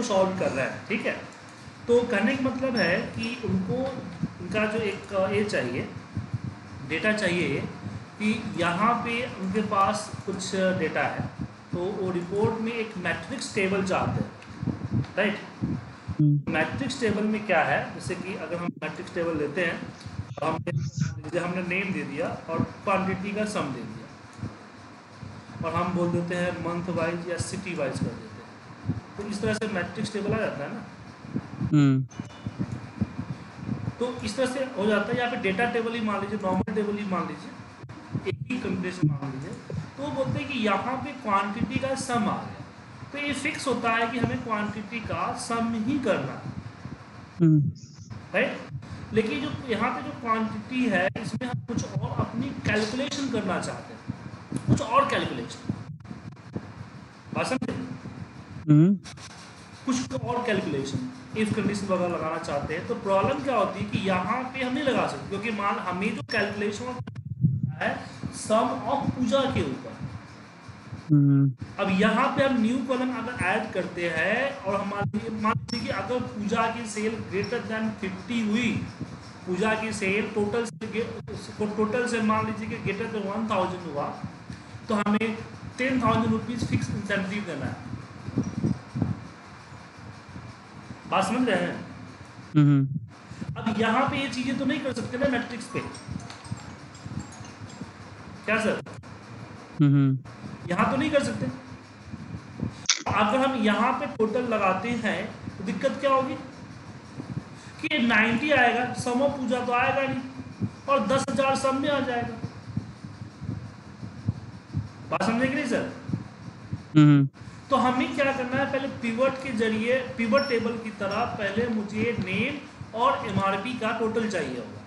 को सॉल्व कर रहा है, ठीक है। तो कहने का मतलब है कि उनका जो एक ये चाहिए डेटा चाहिए कि यहाँ पे उनके पास कुछ डेटा है, तो वो रिपोर्ट में एक मैट्रिक्स टेबल चाहते हैं, राइट। मैट्रिक्स टेबल में क्या है, जैसे कि अगर हम मैट्रिक्स टेबल लेते हैं तो हमने नेम दे दिया और क्वान्टिटी का सम दे दिया और हम बोल देते हैं मंथ वाइज या सिटी वाइज कर देते हैं, तो इस तरह से मैट्रिक्स टेबल आ जाता है ना। तो इस तरह से हो जाता है। यहाँ पे डेटा टेबल ही मान लीजिए, नॉर्मल टेबल ही मान लीजिए, एक ही कंप्यूटेशन मान लीजिए, तो वो बोलते हैं कि यहाँ पे क्वान्टिटी का सम आ गया, तो ये फिक्स होता है कि हमें क्वान्टिटी का सम ही करना है। लेकिन जो यहाँ पे जो क्वांटिटी है इसमें हम कुछ और अपनी कैलकुलेशन करना चाहते हैं, कुछ और कैलकुलेशन, बात समझे, कुछ और कैलकुलेशन इफ कंडीशन वगैरह लगाना चाहते हैं। तो प्रॉब्लम क्या होती है कि यहाँ पे हम नहीं लगा सकते, क्योंकि मान हमें जो कैलकुलेशन है सम ऑफ पूजा के ऊपर। अब यहाँ पे हम न्यू कॉलम अगर ऐड करते हैं और हमारे मान लीजिए कि अगर पूजा की सेल ग्रेटर देन 50 हुई, पूजा की सेल टोटल से मान लीजिए कि ग्रेटर देन 1000 हुआ, तो हमें 10,000 रुपीज फिक्स इंसेंटिव देना है, बात समझ रहे हैं। अब यहाँ पे ये चीजें तो नहीं कर सकते ना मैट्रिक्स पे, क्या सर? यहाँ तो नहीं कर सकते। अगर हम यहाँ पे टोटल लगाते हैं तो दिक्कत क्या होगी कि 90 आएगा, सम ऑफ पूजा तो आएगा नहीं, और 10,000 सम में आ जाएगा, बात समझे कि नहीं सर? तो हमें क्या करना है, पहले पिवट के जरिए, पिवट टेबल की तरह पहले मुझे नेम और एमआरपी का टोटल चाहिए होगा,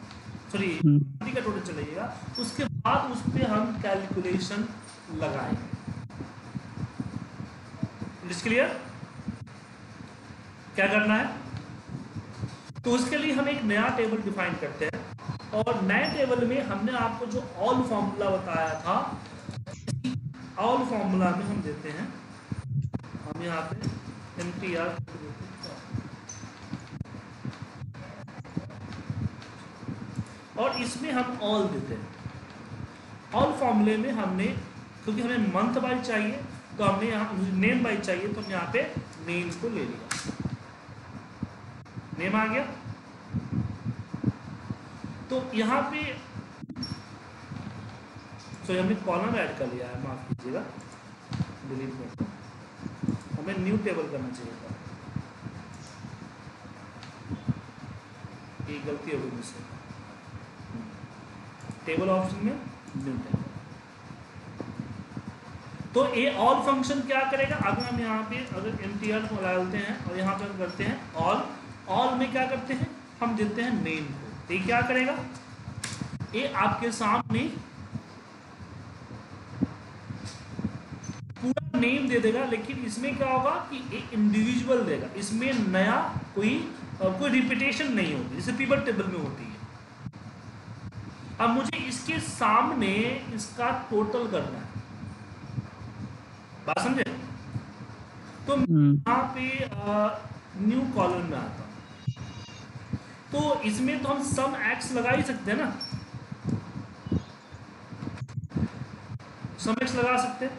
सॉरी एमआरपी का टोटल चलेगा, उसके बाद उस पर हम कैलकुलेशन लगाएंगे। इसके लिए क्या करना है, तो उसके लिए हम एक नया टेबल डिफाइन करते हैं, और नए टेबल में हमने आपको जो ऑल फॉर्मूला बताया था, ऑल फॉर्मूला में हम देते हैं, हम यहाँ पे एमटीआर और इसमें हम ऑल देते हैं। ऑल फॉर्मूले में हमने, क्योंकि हमें मंथ वाइज चाहिए तो हमने यहाँ नेम वाइज चाहिए, तो हम यहाँ पे नेम को ले लिया, नेम आ गया। तो यहाँ पे सॉरी हमने कॉलम ऐड कर लिया है, माफ कीजिएगा, डिलीट करते हैं, हमें न्यू टेबल करना चाहिए था, ये गलती हो गई मुझसे, टेबल ऑप्शन में न्यू टेबल। तो ये ऑल फंक्शन क्या करेगा, अगर हम यहाँ पे अगर एमटीआर को डालते हैं और यहाँ पे हम करते हैं ऑल, ऑल में क्या करते हैं हम देते हैं नेम को, ये क्या करेगा, ये आपके सामने पूरा नेम दे देगा, लेकिन इसमें क्या होगा कि ये इंडिविजुअल देगा, इसमें नया कोई रिपीटेशन नहीं होगी, जैसे पिवट टेबल में होती है। अब मुझे इसके सामने इसका टोटल करना है, बात समझे। तो यहाँ पे न्यू कॉलम में आता हूँ, तो इसमें तो हम सम एक्स लगा ही सकते हैं ना, सम एक्स लगा सकते हैं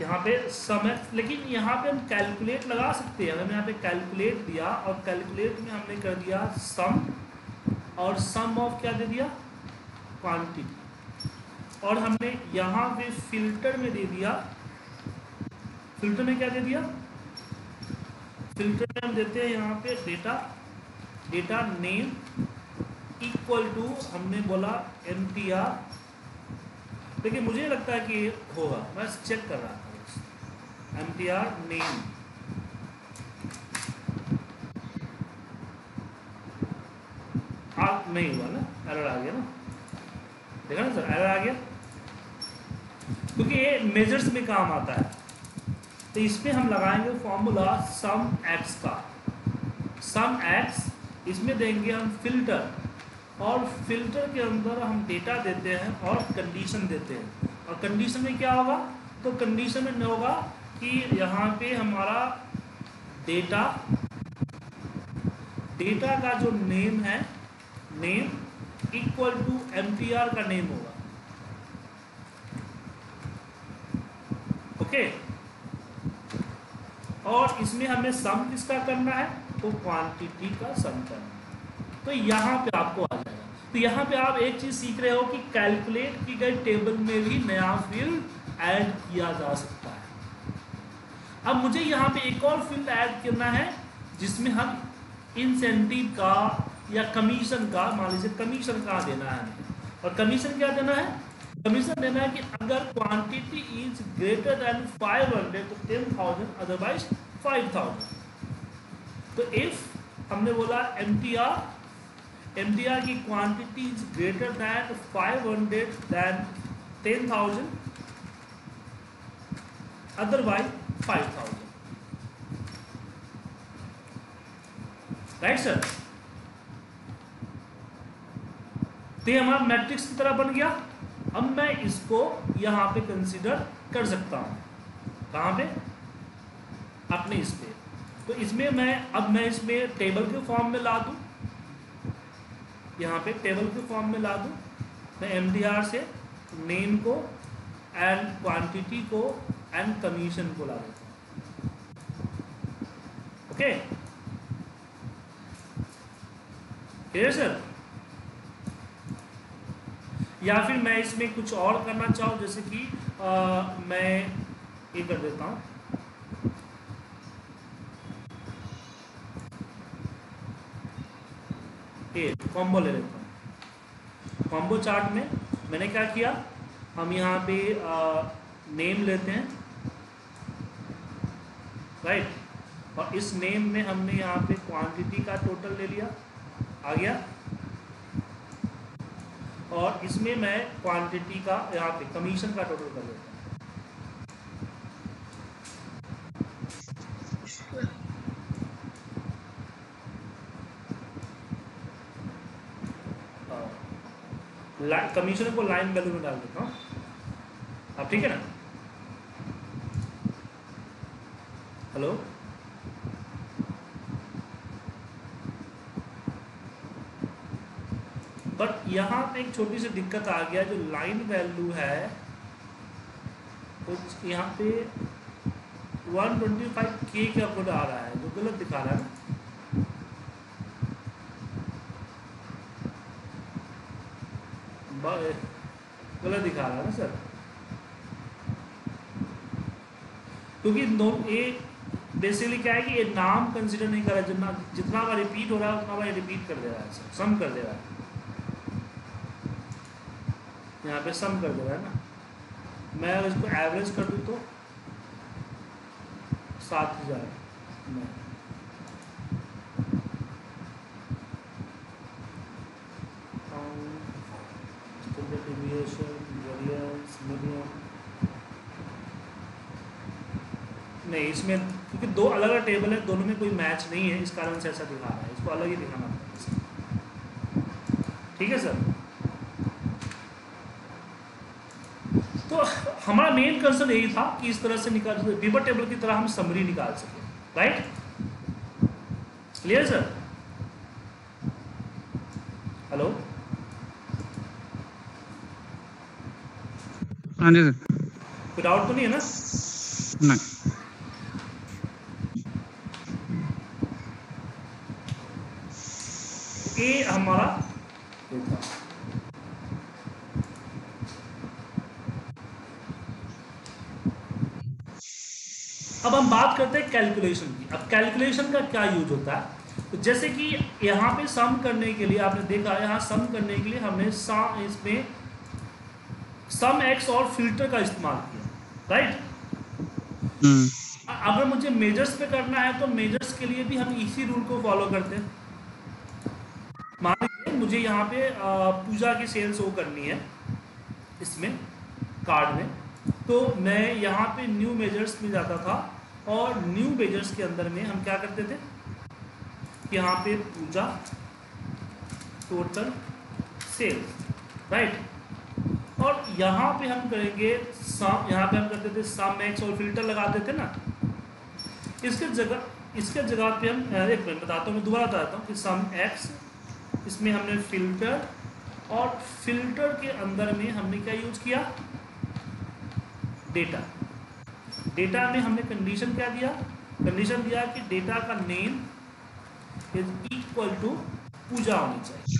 यहाँ पे सम एक्स, लेकिन यहाँ पे हम कैलकुलेट लगा सकते हैं। हमने यहाँ पे कैलकुलेट दिया और कैलकुलेट में हमने कर दिया सम, और सम ऑफ क्या दे दिया क्वांटिटी, और हमने यहाँ पे फिल्टर में दे दिया, फिल्टर में क्या दे दिया, फिल्टर में हम देते हैं यहाँ पे data, data name equal to हमने बोला एमटीआर, लेकिन मुझे लगता है कि होगा, मैं चेक कर रहा था, एमटीआर नेम, आप नहीं हुआ ना, एरर आ गया ना, देखा ना सर, एरर आ गया, क्योंकि ये मेजर्स में काम आता है। तो इसमें हम लगाएंगे फॉर्मूला सम एक्स का, सम एक्स, इसमें देंगे हम फिल्टर, और फिल्टर के अंदर हम डेटा देते हैं और कंडीशन देते हैं, और कंडीशन में क्या होगा, तो कंडीशन में होगा कि यहाँ पे हमारा डेटा, डेटा का जो नेम है, नेम इक्वल टू एमपीआर का नेम होगा। ओके, और इसमें हमें सम किसका करना है, तो क्वांटिटी का सम करना। तो यहाँ पे आपको आ जाएगा। तो यहाँ पे आप एक चीज सीख रहे हो कि कैलकुलेट की गई टेबल में भी नया फील्ड ऐड किया जा सकता है। अब मुझे यहाँ पे एक और फील्ड ऐड करना है जिसमें हम इंसेंटिव का या कमीशन का, मान लीजिए कमीशन का देना है। और कमीशन क्या देना है, कमीशन देना है कि अगर क्वांटिटी इज ग्रेटर देन 500 तो 10,000, अदरवाइज 5,000। तो इफ हमने बोला एम टी आर की quantity is greater than 500 than 10,000, otherwise 5,000। Right sir, तो ये हमारा मैट्रिक्स की तरह बन गया। अब मैं इसको यहाँ पे कंसीडर कर सकता हूँ, कहाँ पे, अपने इस पे। तो इसमें मैं इसमें टेबल के फॉर्म में ला दूँ, यहाँ पे टेबल के फॉर्म में ला दूँ। मैं एमडीआर से नेम को एंड क्वांटिटी को एंड कमीशन को ला देता हूँ। Okay clear sir? या फिर मैं इसमें कुछ और करना चाहूँ, जैसे कि मैं ये कर देता हूँ, कॉम्बो ले लेता हूँ। कॉम्बो चार्ट में मैंने क्या किया, हम यहाँ पे नेम लेते हैं, राइट, और इस नेम में हमने यहाँ पे क्वांटिटी का टोटल ले लिया, आ गया। और इसमें मैं क्वांटिटी का, यहाँ पे कमीशन का टोटल कर लेता हूँ। कमीशन को लाइन वैल्यू में डाल देता हूँ। अब ठीक है ना? हेलो, बट यहाँ पे एक छोटी सी दिक्कत आ गया, जो लाइन वैल्यू है कुछ यहाँ पे 125K का कोड आ रहा है, जो गलत दिखा रहा है। गलत दिखा रहा है ना सर, क्योंकि ये बेसिकली क्या है कि ये नाम कंसीडर नहीं कर रहा है, जितना बार रिपीट हो रहा है उतना बार रिपीट कर दे रहा है सर, सम कर दे रहा है, यहाँ पे सम कर दे रहा है ना। मैं अगर इसको एवरेज कर दूँ तो 7,000। नहीं, इसमें क्योंकि दो अलग अलग टेबल है, दोनों में कोई मैच नहीं है, इस कारण से ऐसा दिखा रहा है। इसको अलग ही दिखाना पड़ेगा। ठीक है सर? तो हमारा मेन कंसर्न यही था कि इस तरह से निकाल, पीवर टेबल की तरह हम समरी निकाल सके, राइट? Clear sir? हेलो, हाँ जी सर, कोई डाउट तो नहीं है ना? नहीं। ये हमारा अब हम बात करते हैं कैलकुलेशन की। अब कैलकुलेशन का क्या यूज होता है, तो जैसे कि यहाँ पे सम करने के लिए, आपने देखा यहाँ सम करने के लिए हमने इसमें सम एक्स और फिल्टर का इस्तेमाल किया, राइट। अगर मुझे मेजर्स पे करना है तो मेजर्स के लिए भी हम इसी रूल को फॉलो करते हैं। मान लीजिए मुझे यहाँ पे पूजा की सेल्स वो करनी है इसमें कार्ड में, तो मैं यहाँ पे न्यू मेजर्स में जाता था और न्यू मेजर्स के अंदर में हम क्या करते थे कि यहाँ पे पूजा टोटल सेल्स, राइट। और यहाँ पे हम करेंगे सम, यहाँ पे हम करते थे सम एक्स और फिल्टर लगाते थे ना, इसके जगह इसके जगह पे हम एक मिनट बताता हूँ, मैं दोबारा बताता हूँ कि सम एक्स, इसमें हमने फिल्टर, और फिल्टर के अंदर में हमने क्या यूज किया, डेटा। डेटा में हमने कंडीशन क्या दिया, कंडीशन दिया कि डेटा का नेम इज इक्वल टू पूजा होनी चाहिए।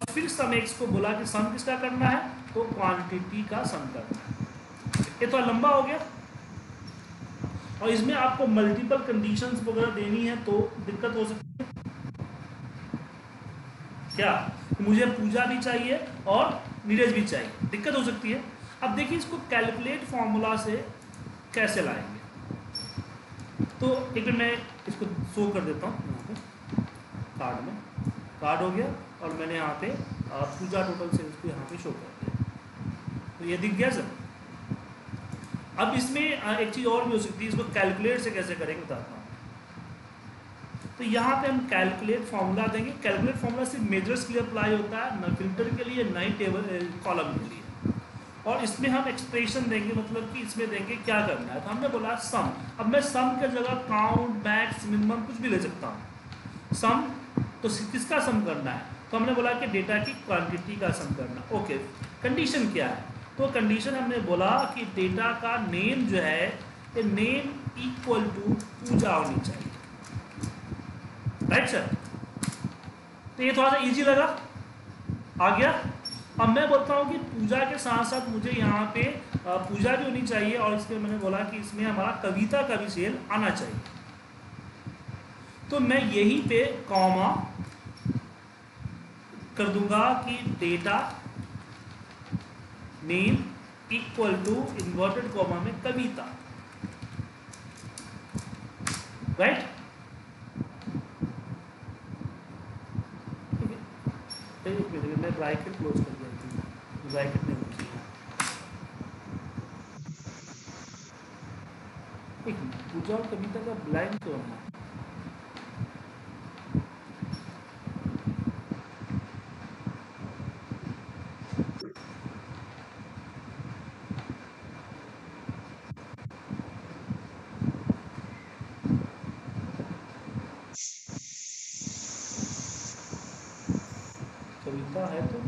और फिर सम एक्स को बोला कि सम किसका करना है, तो क्वांटिटी का सम करना है। ये तो लंबा हो गया और इसमें आपको मल्टीपल कंडीशंस वगैरह देनी है तो दिक्कत हो सकती है। क्या मुझे पूजा भी चाहिए और नीरज भी चाहिए, दिक्कत हो सकती है। अब देखिए इसको कैलकुलेट फॉर्मूला से कैसे लाएंगे, तो एक मिनट मैं इसको शो कर देता हूँ। यहाँ पे कार्ड में कार्ड हो गया और मैंने यहाँ पे पूजा टोटल सेल्स को यहाँ पे शो कर दिया, तो ये दिख गया सर। अब इसमें एक चीज़ और भी हो सकती है, इसको कैलकुलेट से कैसे करेंगे बताता हूँ। तो यहाँ पे हम कैलकुलेट फार्मूला देंगे। कैलकुलेट फार्मूला सिर्फ मेजर्स के लिए अप्लाई होता है, न फिल्टर के लिए, न ही टेबल कॉलम के लिए। और इसमें हम एक्सप्रेशन देंगे, मतलब कि इसमें देंगे क्या करना है। तो हमने बोला सम, अब मैं सम के जगह काउंट, मैक्स, मिनिमम कुछ भी ले सकता हूँ। सम तो किसका सम करना है, तो हमने बोला कि डेटा की क्वान्टिटी का सम करना। ओके, कंडीशन क्या है, तो कंडीशन हमने बोला कि डेटा का नेम जो है, ये नेम इक्वल टू पूजा होनी चाहिए, राइट सर। तो ये थोड़ा सा इजी लगा, आ गया। अब मैं बोलता हूँ कि पूजा के साथ साथ मुझे यहाँ पे पूजा भी होनी चाहिए, और इसलिए मैंने बोला कि इसमें हमारा कविता का भी सेल आना चाहिए। तो मैं यहीं पे कॉमा कर दूंगा कि data name equal to inverted comma में कविता, राइट। मैं ब्रैकेट क्लोज कर दिया, ब्रैकेट में पूजा और कविता का ब्लैंक क्यों है, है तो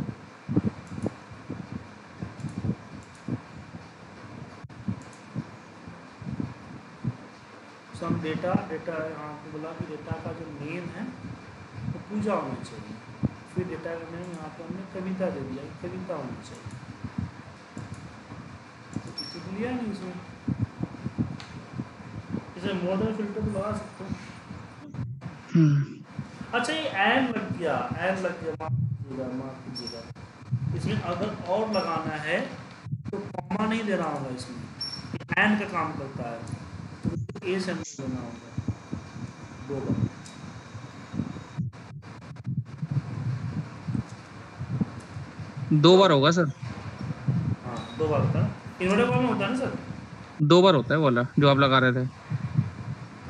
सम डेटा, डेटा यहाँ पे बोला कि डेटा का जो नेम है वो पूजा होना चाहिए, फिर डेटा का नेम यहाँ पे हमने कविता दे दिया, कविता होनी चाहिए। किसी को लिया नहीं इसमें, इसे मॉडर्न फिल्टर लगा सकते हो। अच्छा, ये एंड लग गया, एंड लग गया, माफ कीजिएगा। इसमें अगर और लगाना है तो कॉमा नहीं देना होगा, इसमें एंड का काम करता है, तो ए से देना होगा दो बार। होगा सर, हाँ 2 बार होता है। इन्वर्टेड कॉमा होता है ना सर, 2 बार होता है वाला जो आप लगा रहे थे,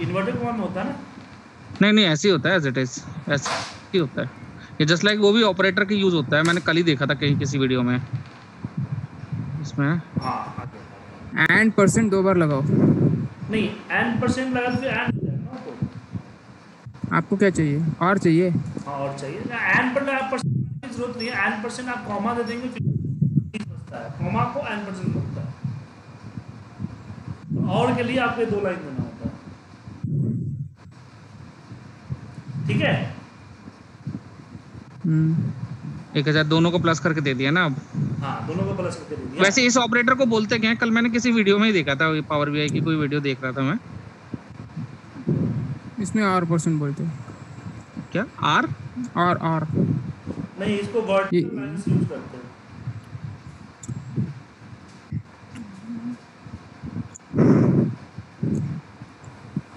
इन्वर्टेड कॉमा होता है ना। नहीं, ऐसे ही होता है, एज इट इज ऐसे ही होता है। ये जस्ट लाइक वो भी ऑपरेटर के यूज होता है, मैंने कल ही देखा था कहीं किसी वीडियो में। इसमें एंड परसेंट 2 बार लगाओ, नहीं एंड परसेंट लगा तो एंड हो जाएगा आपको। आपको क्या चाहिए, और चाहिए, हाँ और चाहिए। एंड पर आप परसेंट की जरूरत नहीं है, एंड परसेंट आप कॉमा दे देंगे, कॉमा को एंड परसेंट लगता है। और के लिए आपको 2 लाइन देना होता है, ठीक है। 1000 दोनों को प्लस करके दे दिया ना अब, हाँ दोनों को प्लस करके दे दिया। वैसे इस ऑपरेटर को बोलते क्या है, कल मैंने किसी वीडियो में ही देखा था, पावर बीआई की कोई वीडियो देख रहा था मैं। इसमें आर परसेंट बोलते हैं क्या, आर आर आर नहीं, इसको वर्टिकल माइनस यूज करते हैं।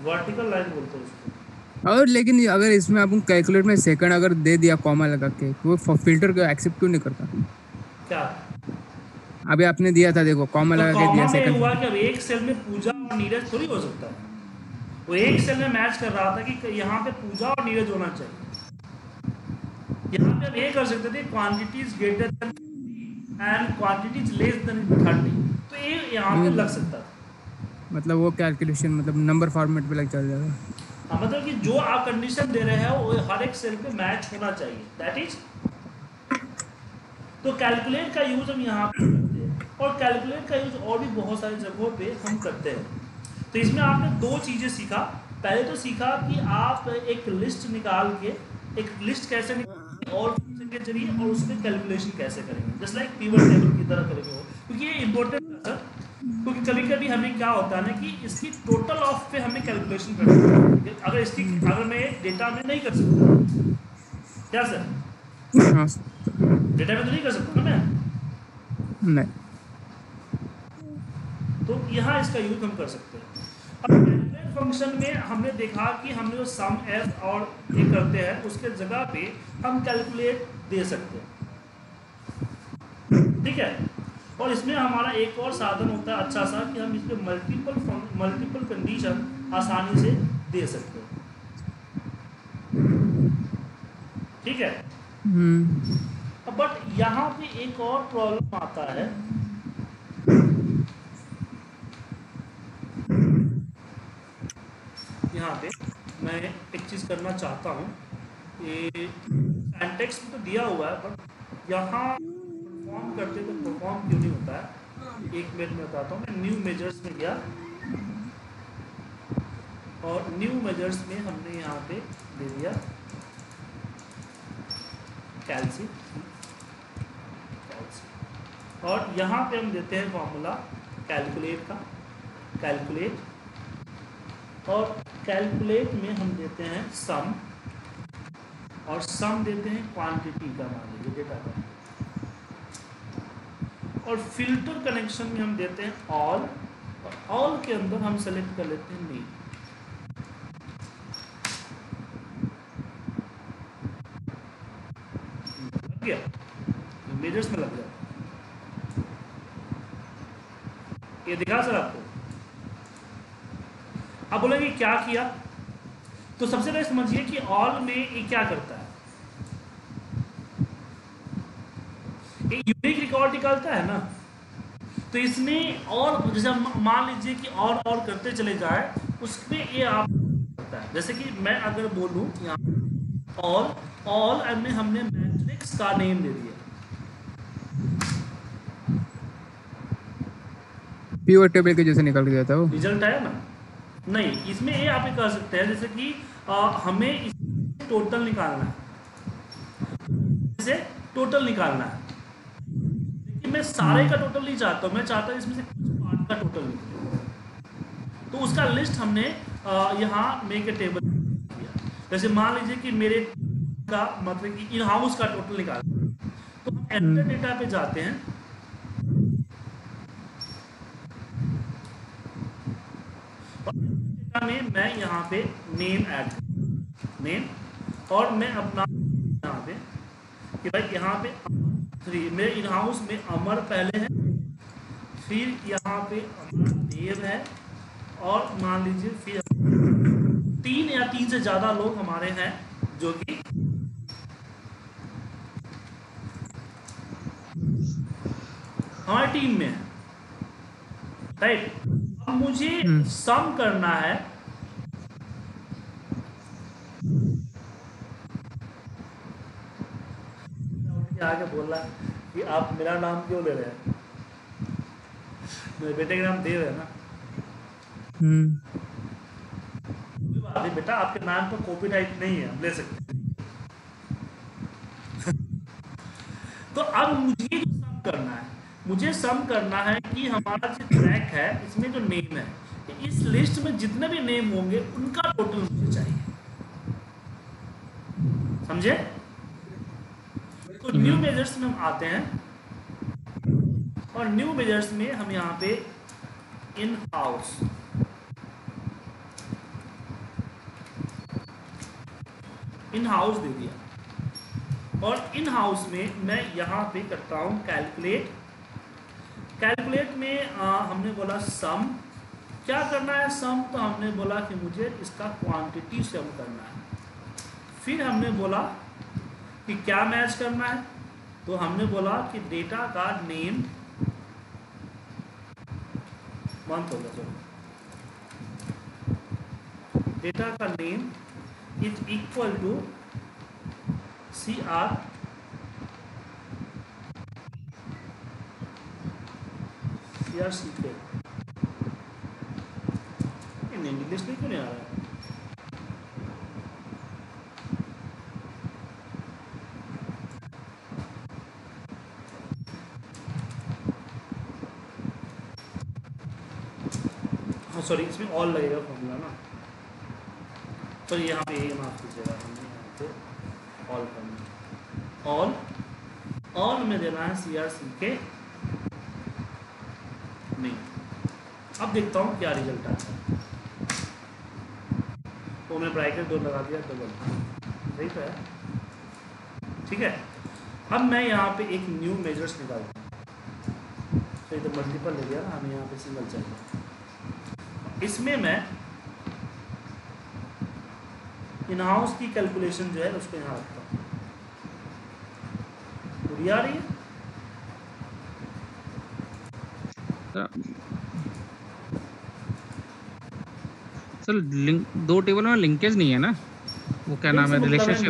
वर्टिकल लाइन बोलते हैं इसको। और लेकिन अगर इसमें आप कैलकुलेट में सेकंड अगर दे दिया कॉमा लगा के, वो फिल्टर को एक्सेप्ट क्यों नहीं करता क्या? अभी आपने दिया था, देखो कॉमा तो लगा के दिया सेकंड। हुआ कि एक सेल में पूजा और नीरज थोड़ी हो सकता है, वो एक सेल में मैच कर रहा था कि यहाँ पे पूजा और नीरज होना चाहिए। यहाँ पे हम ये कर सकते थे quantities greater than and quantities less than 30, तो ये यहाँ पे लग सकता था। मतलब वो कैलकुलेशन मतलब नंबर फॉर्मेट पे लग जाएगा। हाँ, मतलब कि जो आप कंडीशन दे रहे हैं वो हर एक सेल पे मैच होना चाहिए, दैट इज। तो कैलकुलेट का यूज हम यहाँ पे करते हैं और कैलकुलेट का यूज और भी बहुत सारी जगहों पे हम करते हैं। तो इसमें आपने दो चीज़ें सीखा। पहले तो सीखा कि आप एक लिस्ट निकाल के एक लिस्ट कैसे और के जरिए और उसमें कैलकुलेशन कैसे करेंगे, जस्ट लाइक पिवट टेबल की तरह करेंगे वो, क्योंकि ये इम्पोर्टेंट है सर। क्योंकि कभी कभी हमें क्या होता है ना कि इसकी टोटल ऑफ पे हमें कैलकुलेशन करना है, अगर इसकी अगर मैं डेटा में नहीं कर सकता, क्या सर डेटा में तो नहीं कर सकता ना मैं, नहीं, तो यहाँ इसका यूज हम कर सकते हैं। अब फंक्शन में हमने देखा कि हमने जो सम एफ और ये करते हैं उसके जगह पे हम कैलकुलेट दे सकते हैं, ठीक है। और इसमें हमारा एक और साधन होता है अच्छा सा कि हम इसमें मल्टीपल कंडीशन आसानी से दे सकते हैं, ठीक है। बट यहाँ पे एक और प्रॉब्लम आता है, यहाँ पे मैं एक चीज़ करना चाहता हूँ, ये सिंटैक्स में तो दिया हुआ है बट यहाँ परफॉर्म करते तो परफॉर्म क्यों नहीं होता है, एक मिनट में बताता हूँ। मैं न्यू मेजर्स में गया और न्यू मेजर्स में हमने यहाँ पे दे दिया कैल्सी, और यहाँ पे हम देते हैं फॉर्मूला कैलकुलेट का, कैलकुलेट, और कैलकुलेट में हम देते हैं सम, और सम देते हैं क्वांटिटी का, मान लीजिए डेटा का, और फिल्टर कनेक्शन में हम देते हैं ऑल, और ऑल के अंदर हम सेलेक्ट कर लेते हैं मीन। मेजर्स में लग गया, ये दिखा सर आपको। अब बोलेंगे क्या किया, तो सबसे पहले समझिए कि ऑल में ये क्या करता है, ये यूनिक रिकॉर्ड निकालता है ना। तो इसमें और जैसे मान लीजिए कि और करते चले जाए, उसमें ये आप करता है, जैसे कि मैं अगर बोलूं यहाँ और हमने मैट्रिक्स का नेम दे दिया, पिवट टेबल के जैसे निकल गया था वो रिजल्ट आया ना, नहीं इसमें ये आप कर सकते हैं जैसे कि हमें इसमें टोटल निकालना है, जैसे टोटल निकालना है, लेकिन मैं सारे का टोटल नहीं चाहता हूँ, मैं चाहता हूँ इसमें से कुछ पार्ट का टोटल निकले, तो उसका लिस्ट हमने यहाँ मेक ए टेबल किया। जैसे मान लीजिए कि मेरे का मतलब कि इन हाउस का टोटल निकालना, तो हम एंटर डेटा पे जाते हैं, में मैं यहाँ पे नेम ऐड नेम, और मैं अपना यहाँ पे कि भाई यहाँ पे थ्री मेरे इन हाउस में अमर पहले है, फिर यहाँ पे अमर देव है, और मान लीजिए फिर तीन या तीन से ज्यादा लोग हमारे हैं जो कि हमारी टीम में है, राइट। मुझे सम करना है आगे बोल रहा है कि आप मेरा नाम क्यों ले रहे हैं, मेरे बेटे का नाम देव है ना, कोई बात नहीं बेटा, आपके नाम पर कॉपीराइट नहीं है, हम ले सकते तो अब मुझे सम करना है, मुझे सम करना है कि हमारा जो ट्रैक है इसमें जो नेम है, इस लिस्ट में जितने भी नेम होंगे उनका टोटल मुझे चाहिए, समझे। तो न्यू मेजर्स में हम आते हैं और न्यू मेजर्स में हम यहाँ पे इन हाउस, इन हाउस दे दिया, और इन हाउस में मैं यहाँ पे करता हूँ कैलकुलेट। कैलकुलेट में हमने बोला सम, क्या करना है सम, तो हमने बोला कि मुझे इसका क्वांटिटी सम करना है, फिर हमने बोला कि क्या मैच करना है, तो हमने बोला कि डेटा का नेम, मंथ होगा, चलो डेटा का name is equal to C R C पे। इंग्लिश में क्यों नहीं आ रहा है? सॉरी, इसमें ऑल लगेगा फॉर्मूला ना, तो यहाँ पे ये माफ कीजिएगा, हमने यहाँ पे ऑल करना, ऑल ऑल में देना है सी आर सी के नहीं। अब देखता हूँ क्या रिजल्ट आता है। तो मैं ब्रैकेट दो लगा दिया, डबल सही तो है, ठीक है। अब मैं यहाँ पे एक न्यू मेजर्स निकालता हूँ, तो ये तो मल्टीपल ले लिया ना, हमें यहाँ पे सिंगल चाहिए। इसमें मैं इनहाउस की कैलकुलेशन जो है उसको यहाँ रखता हूँ। पूरी आ रही है सर? लिंक दो टेबल में लिंकेज नहीं है ना, वो क्या नाम है, रिलेशनशिप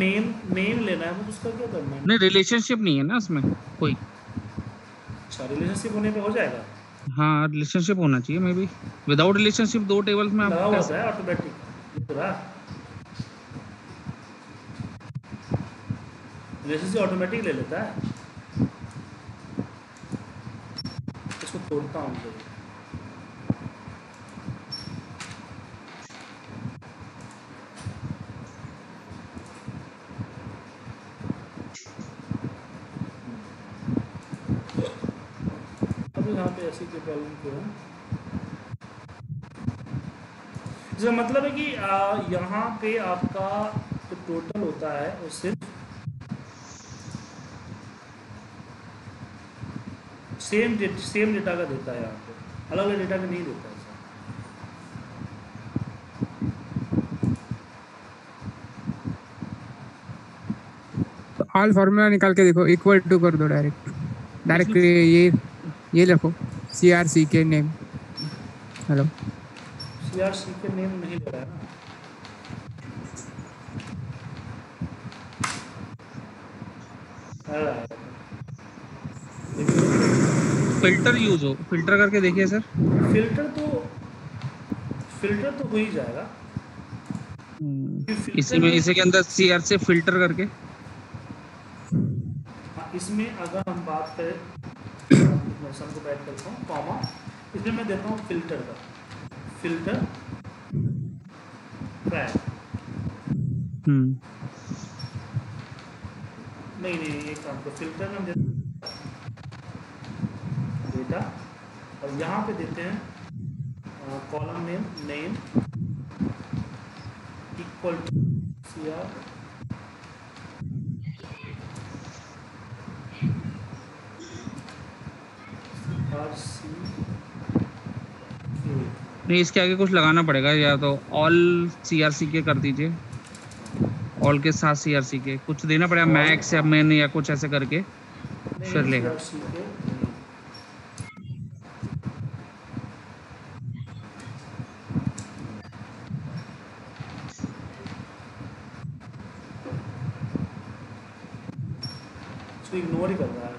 नेम लेना है, तो उसका क्या करना है? नहीं, रिलेशनशिप नहीं है ना इसमें कोई। अच्छा, रिलेशनशिप होने पे हो जाएगा। हाँ, रिलेशनशिप होना चाहिए, मे बी विदाउट रिलेशनशिप दो टेबल्स में आपका होता है ऑटोमेटिक, पूरा रिलेशनशिप ऑटोमेटिक ले लेता है। इसको तोड़ता हूँ तो के प्रॉब्लम क्यों? इसका मतलब है कि यहाँ पे आपका जो टोटल होता है वो सिर्फ सेम डेटा का देता है, यहाँ पे अलग अलग डेटा का नहीं देता है। तो ऑल फॉर्मूला निकाल के देखो, इक्वल टू कर दो डायरेक्ट ये लिखो सी आर सी के name. Hello, C R C के नेम नहीं ले रहा है ना, फिल्टर यूज हो, फिल्टर करके देखिए सर। फिल्टर तो हो ही जाएगा इसी में, इसी के अंदर सी आर से फिल्टर करके। इसमें अगर हम बात करें, मैं सबको बैठ करता हूँ कॉमा, इसमें मैं देता हूँ फिल्टर का, फिल्टर ट्रैप। नहीं, एक काम करो, फिल्टर में देते हैं डेटा और यहाँ पे देते हैं column name equal to C R नहीं, इसके आगे कुछ लगाना पड़ेगा, या तो ऑल सी आर सी के कर दीजिए, ऑल के साथ सी आर सी के कुछ देना पड़ेगा, मैक्स या मैन या कुछ ऐसे करके फिर लेगा। इसको इग्नोर ही कर रहा है।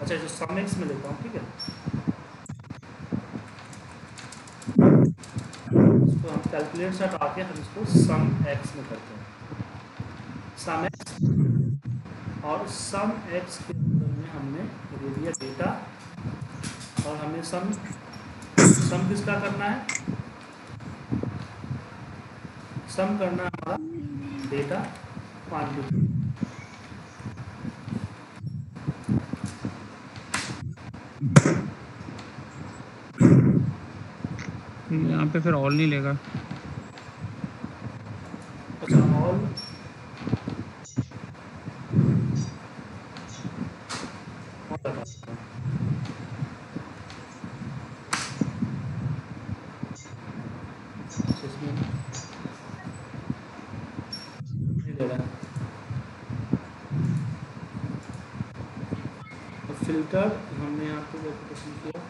अच्छा, जो समेक्स में लेता हूँ, ठीक है, तो हम कैलकुलेट साथ आके हम इसको सम एक्स में करते हैं, सम एक्स, और सम एक्स के अंदर में हमने दे दिया डेटा, और हमें सम किसका करना है? सम करना हमारा डेटा क्वांटिटी। यहाँ पे फिर ऑल नहीं लेगा। अच्छा, ऑल फिल्टर हमने यहाँ पे किया,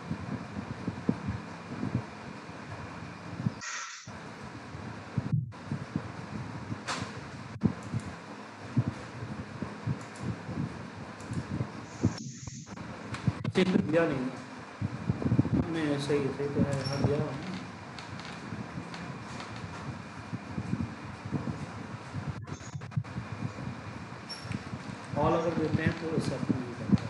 चित्र दिया नहीं मैं सही तो है हाँ दिया ऑल अगर देते हैं तो सब नहीं करता।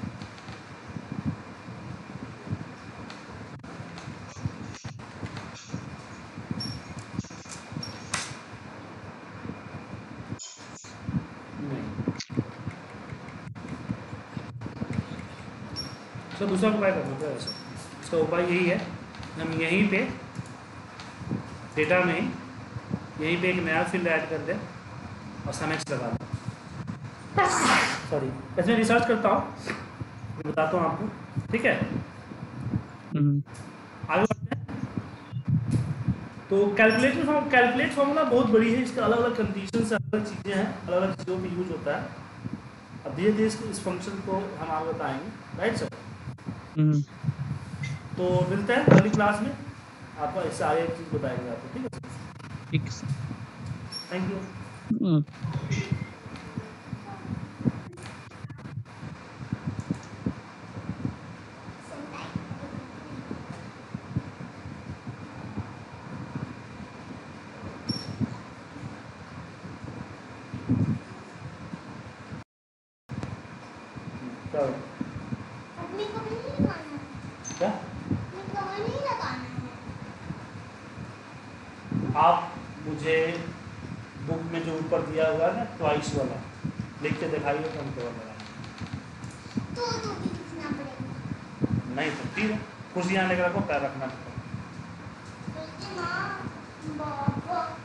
तो दूसरा उपाय करना होगा ऐसा। इसका उपाय यही है, हम यहीं पे डेटा में यहीं पे एक नया फील्ड ऐड कर दें और समेक्स लगा दें। सॉरी ऐसे मैं रिसर्च करता हूँ, मैं बताता हूँ आपको, ठीक है। आगे बढ़ते हैं। तो कैलकुलेट फॉर्मूला बहुत बड़ी है, इसका अलग अलग कंडीशन से अलग चीज़ें हैं, अलग अलग चीज़ों में यूज होता है। अब धीरे धीरे इस फंक्शन को हम आगे बताएंगे, राइट सर। तो मिलते हैं अगली क्लास में, आपको इससे आगे चीज बताएंगे आपको, ठीक है सर। Thank you. आप मुझे बुक में जो ऊपर दिया हुआ है ना ट्वाइस वाला लिख के दिखाइए तो हमको तो नहीं तो ठीक है, कुछ यहाँ लेकर आपको पैर रखना पड़ेगा।